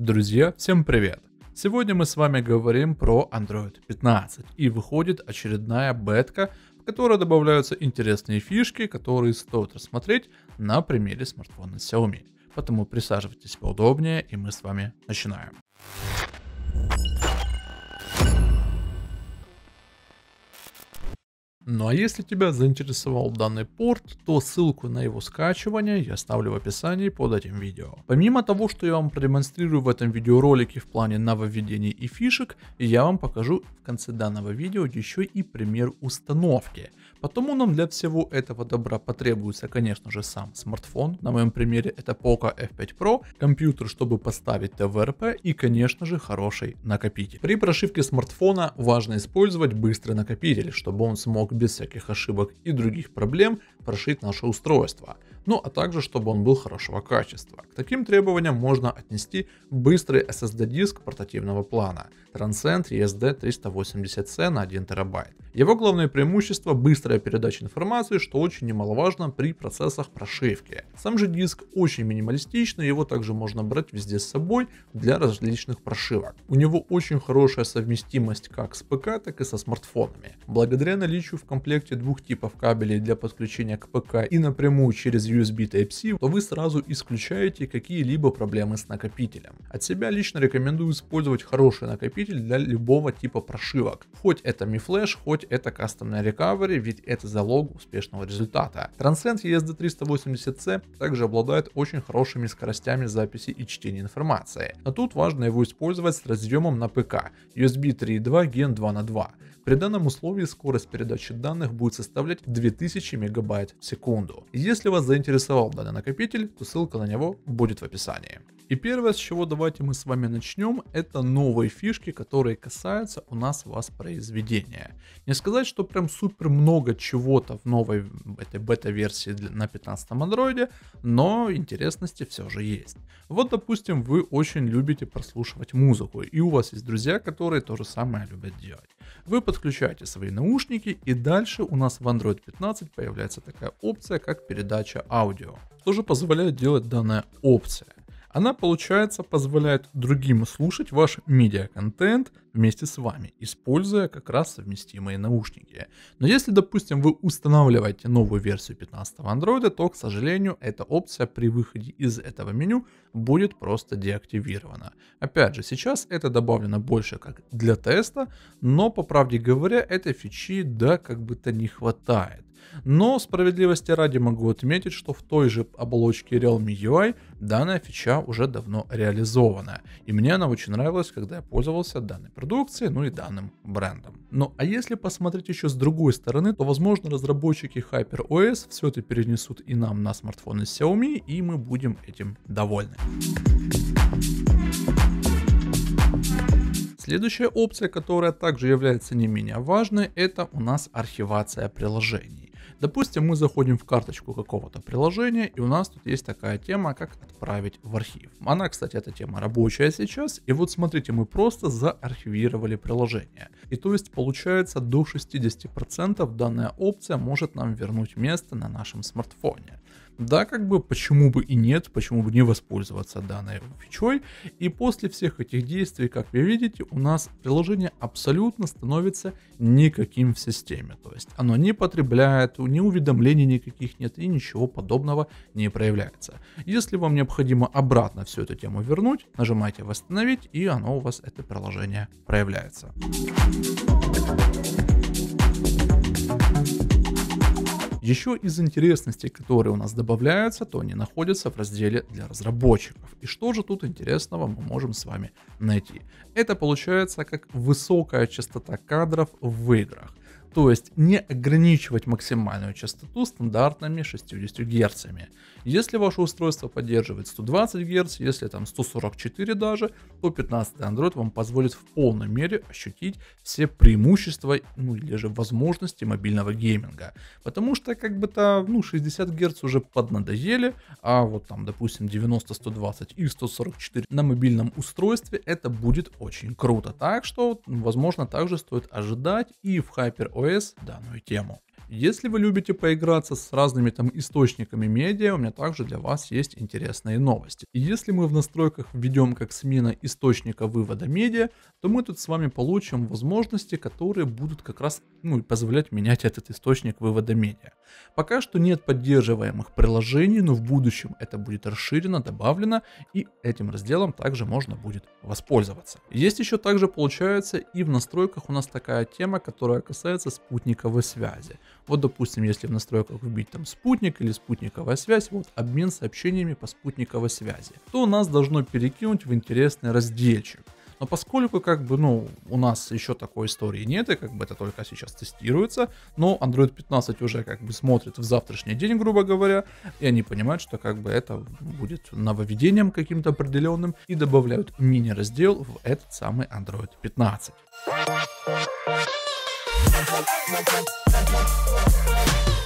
Друзья, всем привет! Сегодня мы с вами говорим про Android 15, и выходит очередная бетка, в которой добавляются интересные фишки, которые стоит рассмотреть на примере смартфона Xiaomi. Поэтому присаживайтесь поудобнее, и мы с вами начинаем. Ну а если тебя заинтересовал данный порт, то ссылку на его скачивание я оставлю в описании под этим видео. Помимо того, что я вам продемонстрирую в этом видеоролике в плане нововведений и фишек, я вам покажу в конце данного видео еще и пример установки. Потому нам для всего этого добра потребуется, конечно же, сам смартфон. На моем примере это Poco F5 Pro, компьютер, чтобы поставить ТВРП и, конечно же, хороший накопитель. При прошивке смартфона важно использовать быстрый накопитель, чтобы он смог без всяких ошибок и других проблем прошить наше устройство. Ну а также, чтобы он был хорошего качества. К таким требованиям можно отнести быстрый SSD-диск портативного плана Transcend ESD380C на 1 терабайт. Его главное преимущество – быстрая передача информации, что очень немаловажно при процессах прошивки. Сам же диск очень минималистичный, его также можно брать везде с собой для различных прошивок. У него очень хорошая совместимость как с ПК, так и со смартфонами. Благодаря наличию в комплекте двух типов кабелей для подключения к ПК и напрямую через USB Type-C, то вы сразу исключаете какие-либо проблемы с накопителем. От себя лично рекомендую использовать хороший накопитель для любого типа прошивок. Хоть это MiFlash, хоть это кастомная Recovery, ведь это залог успешного результата. Transcend ESD380C также обладает очень хорошими скоростями записи и чтения информации. Но тут важно его использовать с разъемом на ПК USB 3.2 Gen 2x2. При данном условии скорость передачи данных будет составлять 2000 мегабайт в секунду. Если вас заинтересовал данный накопитель, то ссылка на него будет в описании. И первое, с чего давайте мы с вами начнем, это новые фишки, которые касаются у нас воспроизведения. Не сказать, что прям супер много чего-то в новой этой бета-версии на 15-м андроиде, но интересности все же есть. Вот, допустим, вы очень любите прослушивать музыку, и у вас есть друзья, которые то же самое любят делать. Вы подключаете свои наушники, и дальше у нас в Android 15 появляется такая опция, как передача аудио. Что же позволяет делать данная опция? Она, получается, позволяет другим слушать ваш медиа-контент вместе с вами, используя как раз совместимые наушники. Но если, допустим, вы устанавливаете новую версию 15-го андроида, то, к сожалению, эта опция при выходе из этого меню будет просто деактивирована. Опять же, сейчас это добавлено больше как для теста, но, по правде говоря, этой фичи, да, как бы-то не хватает. Но справедливости ради могу отметить, что в той же оболочке Realme UI данная фича уже давно реализована. И мне она очень нравилась, когда я пользовался данной продукцией, ну и данным брендом. Ну а если посмотреть еще с другой стороны, то возможно разработчики HyperOS все это перенесут и нам на смартфоны Xiaomi, и мы будем этим довольны. Следующая опция, которая также является не менее важной, это у нас архивация приложений. Допустим, мы заходим в карточку какого-то приложения, и у нас тут есть такая тема, как «Отправить в архив». Она, кстати, эта тема рабочая сейчас, и вот смотрите, мы просто заархивировали приложение. И то есть, получается, до 60% данная опция может нам вернуть место на нашем смартфоне. Да, как бы, почему бы и нет, почему бы не воспользоваться данной фичой. И после всех этих действий, как вы видите, у нас приложение абсолютно становится никаким в системе. То есть оно не потребляет, ни уведомлений никаких нет и ничего подобного не проявляется. Если вам необходимо обратно всю эту тему вернуть, нажимайте «Восстановить», и оно у вас, это приложение, проявляется. Еще из интересностей, которые у нас добавляются, то они находятся в разделе для разработчиков. И что же тут интересного мы можем с вами найти? Это получается как высокая частота кадров в играх. То есть не ограничивать максимальную частоту стандартными 60 Гц. Если ваше устройство поддерживает 120 Гц, если там 144 даже, то 15-й Android вам позволит в полной мере ощутить все преимущества, ну или же возможности мобильного гейминга. Потому что как бы-то, ну, 60 Гц уже поднадоели, а вот там, допустим, 90, 120 и 144 на мобильном устройстве это будет очень круто. Так что, возможно, также стоит ожидать и в HyperOS данную тему. Если вы любите поиграться с разными там источниками медиа, у меня также для вас есть интересные новости. И если мы в настройках введем как смена источника вывода медиа, то мы тут с вами получим возможности, которые будут как раз позволять менять этот источник вывода медиа. Пока что нет поддерживаемых приложений, но в будущем это будет расширено, добавлено, и этим разделом также можно будет воспользоваться. Есть еще также, получается, и в настройках у нас такая тема, которая касается спутниковой связи. Вот, допустим, если в настройках вбить там спутник или спутниковая связь, вот обмен сообщениями по спутниковой связи, то нас должно перекинуть в интересный разделчик. Но поскольку у нас еще такой истории нет, и это только сейчас тестируется, но Android 15 уже смотрит в завтрашний день, грубо говоря, и они понимают, что это будет нововведением каким-то определенным, и добавляют мини-раздел в этот самый Android 15.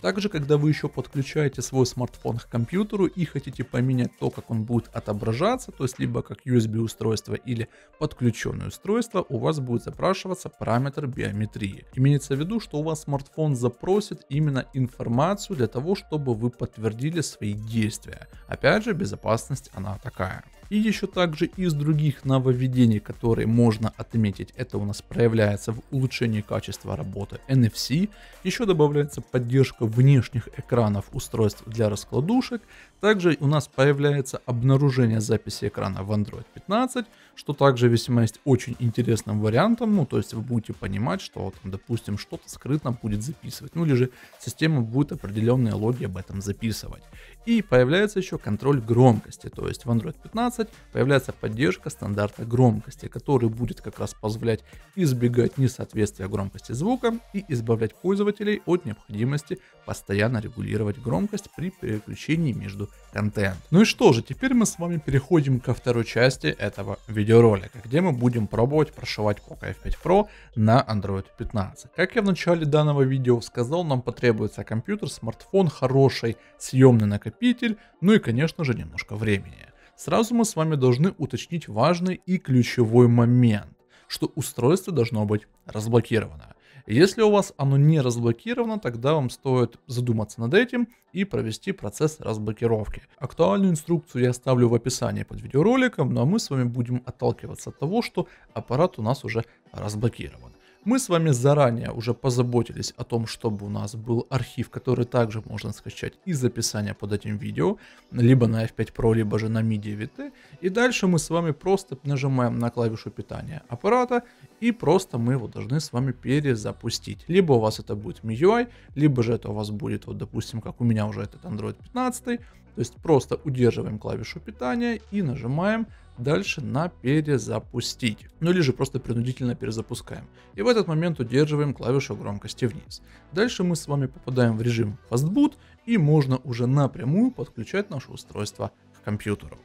Также, когда вы еще подключаете свой смартфон к компьютеру и хотите поменять то, как он будет отображаться, то есть либо как USB устройство или подключенное устройство, у вас будет запрашиваться параметр биометрии. Имеется в виду, что у вас смартфон запросит именно информацию для того, чтобы вы подтвердили свои действия. Опять же, безопасность она такая. И еще также из других нововведений, которые можно отметить, это у нас проявляется в улучшении качества работы NFC, еще добавляется поддержка внешних экранов устройств для раскладушек, также у нас появляется обнаружение записи экрана в Android 15, что также весьма есть очень интересным вариантом, то есть вы будете понимать, что допустим что-то скрытно будет записывать, или же система будет определенные логи об этом записывать. И появляется еще контроль громкости, то есть в Android 15 появляется поддержка стандарта громкости, который будет как раз позволять избегать несоответствия громкости звука и избавлять пользователей от необходимости постоянно регулировать громкость при переключении между контентом. Ну и что же, теперь мы с вами переходим ко второй части этого видеоролика, где мы будем пробовать прошивать Poco F5 Pro на Android 15. Как я в начале данного видео сказал, нам потребуется компьютер, смартфон, хороший съемный накопитель, и конечно же немножко времени. Сразу мы с вами должны уточнить важный и ключевой момент, что устройство должно быть разблокировано. Если у вас оно не разблокировано, тогда вам стоит задуматься над этим и провести процесс разблокировки. Актуальную инструкцию я оставлю в описании под видеороликом, а мы с вами будем отталкиваться от того, что аппарат у нас уже разблокирован. Мы с вами заранее уже позаботились о том, чтобы у нас был архив, который также можно скачать из описания под этим видео, либо на F5 Pro, либо же на Mi 9T. И дальше мы с вами просто нажимаем на клавишу питания аппарата, и просто мы его должны с вами перезапустить. Либо у вас это будет Mi UI, либо же это у вас будет, допустим, как у меня уже этот Android 15. То есть просто удерживаем клавишу питания и нажимаем дальше на перезапустить, или же просто принудительно перезапускаем. И в этот момент удерживаем клавишу громкости вниз. Дальше мы с вами попадаем в режим Fastboot, и можно уже напрямую подключать наше устройство к компьютеру.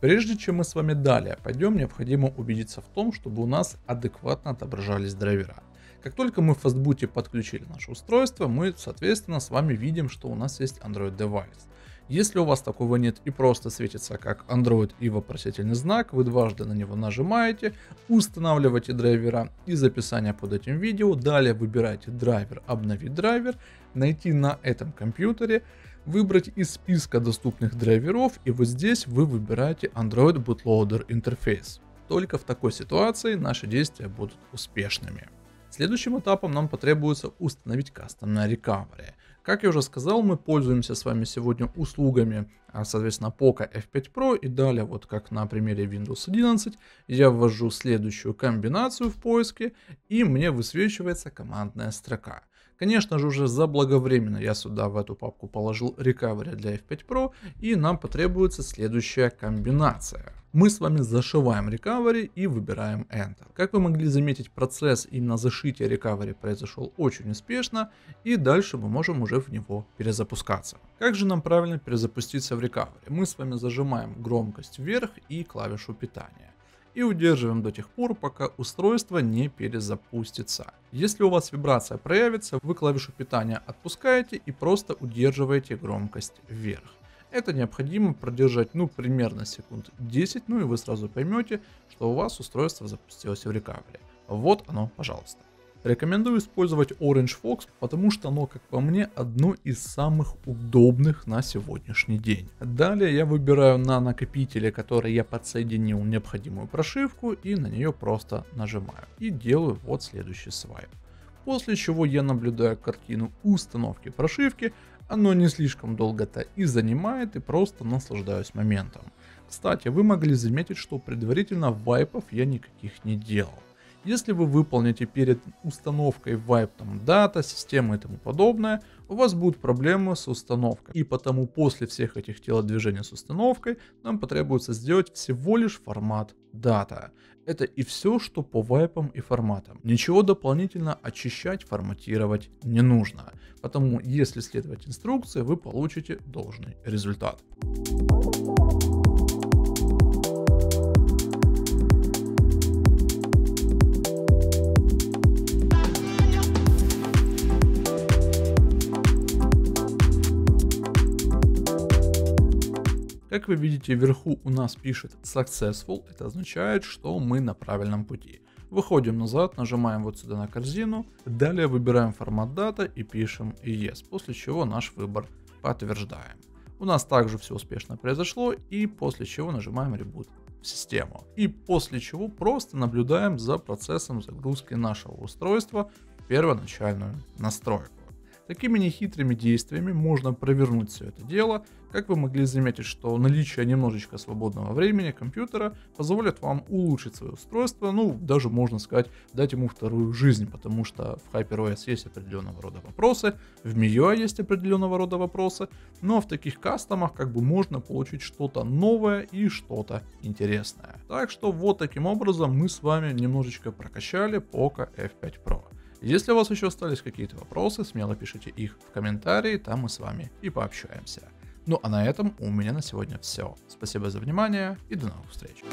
Прежде чем мы с вами далее пойдем, необходимо убедиться в том, чтобы у нас адекватно отображались драйвера. Как только мы в Fastboot подключили наше устройство, мы, соответственно, с вами видим, что у нас есть Android девайс. Если у вас такого нет и просто светится как Android и вопросительный знак, вы дважды на него нажимаете, устанавливаете драйвера из описания под этим видео, далее выбираете драйвер, обновить драйвер, найти на этом компьютере, выбрать из списка доступных драйверов, и вот здесь вы выбираете Android Bootloader интерфейс. Только в такой ситуации наши действия будут успешными. Следующим этапом нам потребуется установить кастомное рекавери. Как я уже сказал, мы пользуемся с вами сегодня услугами, соответственно, Poco F5 Pro, и далее, вот как на примере Windows 11, я ввожу следующую комбинацию в поиске, и мне высвечивается командная строка. Конечно же, уже заблаговременно я сюда в эту папку положил рекавери для F5 Pro, и нам потребуется следующая комбинация. Мы с вами зашиваем рекавери и выбираем Enter. Как вы могли заметить, процесс именно зашития рекавери произошел очень успешно, и дальше мы можем уже в него перезапускаться. Как же нам правильно перезапуститься в рекавери? Мы с вами зажимаем громкость вверх и клавишу питания. И удерживаем до тех пор, пока устройство не перезапустится. Если у вас вибрация проявится, вы клавишу питания отпускаете и просто удерживаете громкость вверх. Это необходимо продержать примерно секунд 10, и вы сразу поймете, что у вас устройство запустилось в рекавери. Вот оно, пожалуйста. Рекомендую использовать Orange Fox, потому что оно, как по мне, одно из самых удобных на сегодняшний день. Далее я выбираю на накопителе, который я подсоединил, необходимую прошивку и на нее просто нажимаю. И делаю вот следующий свайп. После чего я наблюдаю картину установки прошивки, оно не слишком долго-то и занимает, и просто наслаждаюсь моментом. Кстати, вы могли заметить, что предварительно вайпов я никаких не делал. Если вы выполните перед установкой вайп там дата, системы и тому подобное, у вас будут проблемы с установкой. И потому после всех этих телодвижений с установкой нам потребуется сделать всего лишь формат дата. Это и все, что по вайпам и форматам. Ничего дополнительно очищать, форматировать не нужно. Потому если следовать инструкции, вы получите должный результат. Как вы видите, вверху у нас пишет Successful, это означает, что мы на правильном пути. Выходим назад, нажимаем вот сюда на корзину, далее выбираем формат дата и пишем Yes, после чего наш выбор подтверждаем. У нас также все успешно произошло, и после чего нажимаем Reboot в систему. И после чего просто наблюдаем за процессом загрузки нашего устройства в первоначальную настройку. Такими нехитрыми действиями можно провернуть все это дело. Как вы могли заметить, что наличие немножечко свободного времени компьютера позволит вам улучшить свое устройство, ну даже можно сказать, дать ему вторую жизнь, потому что в HyperOS есть определенного рода вопросы, в MIUI есть определенного рода вопросы, но в таких кастомах как бы можно получить что-то новое и что-то интересное. Так что вот таким образом мы с вами немножечко прокачали Poco F5 Pro. Если у вас еще остались какие-то вопросы, смело пишите их в комментарии, там мы с вами и пообщаемся. Ну а на этом у меня на сегодня все. Спасибо за внимание и до новых встреч.